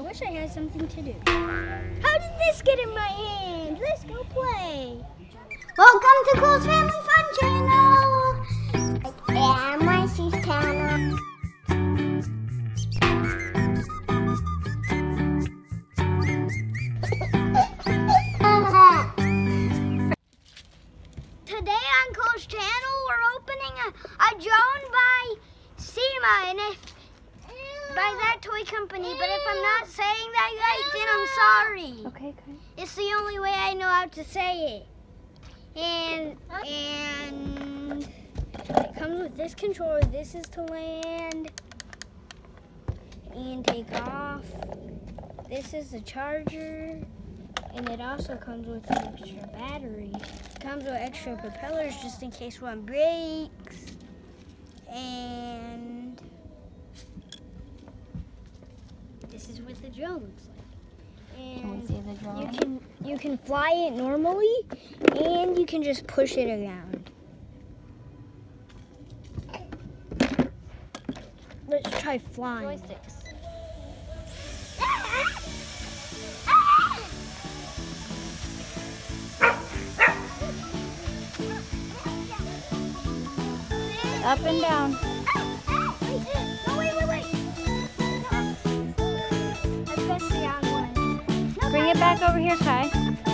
I wish I had something to do. How did this get in my hand? Let's go play. Welcome to Cole's Family Fun Channel. I am my sister's channel. Today on Cole's channel, we're opening a drone by Syma, and by that toy company, but if I'm not saying that right, then I'm sorry. Okay. It's the only way I know how to say it. And it comes with this controller. This is to land and take off. This is the charger, and it also comes with an extra battery. It comes with extra propellers just in case one breaks. And this is what the drone looks like. And can we see the drone? You can fly it normally, and you can just push it around. Let's try flying. Joysticks. Up and down. No, wait. I pressed the wrong one. Bring it back over here, Kai.